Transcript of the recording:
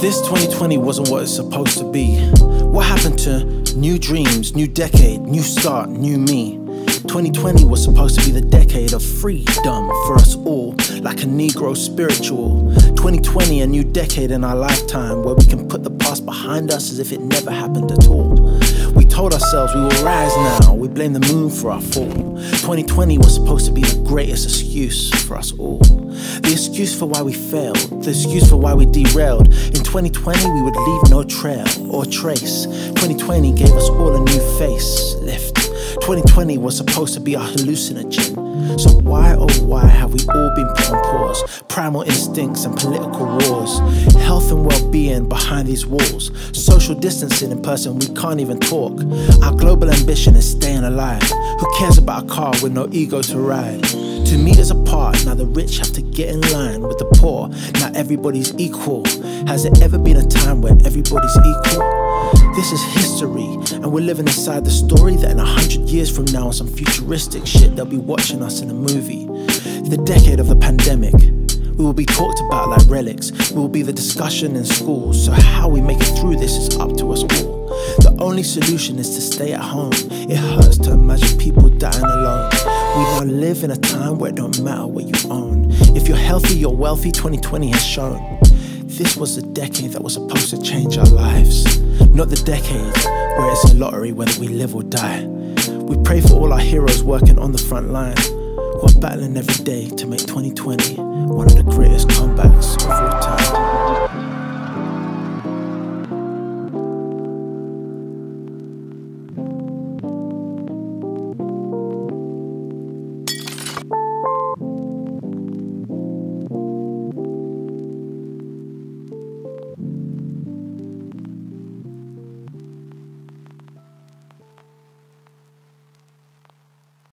This 2020 wasn't what it's supposed to be. What happened to new dreams, new decade, new start, new me? 2020 was supposed to be the decade of freedom for us all, like a Negro spiritual. 2020, a new decade in our lifetime, where we can put the past behind us as if it never happened at all. We told ourselves we will rise now, we blame the moon for our fall. 2020 was supposed to be the greatest excuse for us all. The excuse for why we failed, the excuse for why we derailed. In 2020 we would leave no trail or trace. 2020 gave us all a new facelift. 2020 was supposed to be a hallucinogen. So why oh why have we all been put on pause? Primal instincts and political wars, health and well-being behind these walls, social distancing in person we can't even talk. Our global ambition is staying alive. Who cares about a car with no ego to ride? 2 meters apart, now the rich have to get in line with the poor. Now everybody's equal. Has there ever been a time where everybody's equal? This is history, and we're living inside the story that in 100 years from now, on some futuristic shit, they'll be watching us in a movie. The decade of the pandemic, we will be talked about like relics. We will be the discussion in schools. So how we make it through this is up to us all. The only solution is to stay at home. It hurts to imagine people dying alone. We now live in a time where it don't matter what you own. If you're healthy, you're wealthy, 2020 has shown. This was the decade that was supposed to change our lives. Not the decade where it's a lottery whether we live or die. We pray for all our heroes working on the front line, who are battling every day to make 2020 one of the greatest comebacks of all time.